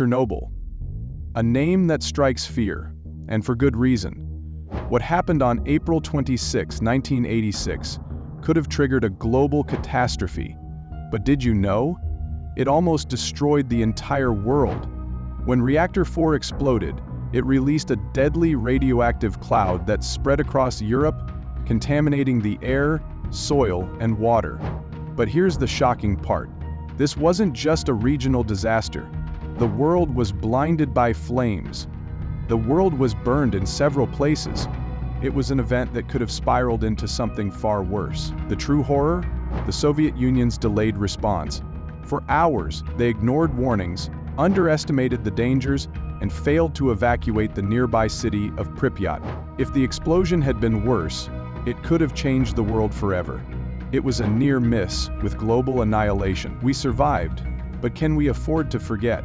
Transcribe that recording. Chernobyl. A name that strikes fear, and for good reason. What happened on April 26, 1986, could have triggered a global catastrophe. But did you know? It almost destroyed the entire world. When Reactor 4 exploded, it released a deadly radioactive cloud that spread across Europe, contaminating the air, soil, and water. But here's the shocking part. This wasn't just a regional disaster. The world was blinded by flames. The world was burned in several places. It was an event that could have spiraled into something far worse. The true horror? The Soviet Union's delayed response. For hours, they ignored warnings, underestimated the dangers, and failed to evacuate the nearby city of Pripyat. If the explosion had been worse, it could have changed the world forever. It was a near miss with global annihilation. We survived, but can we afford to forget?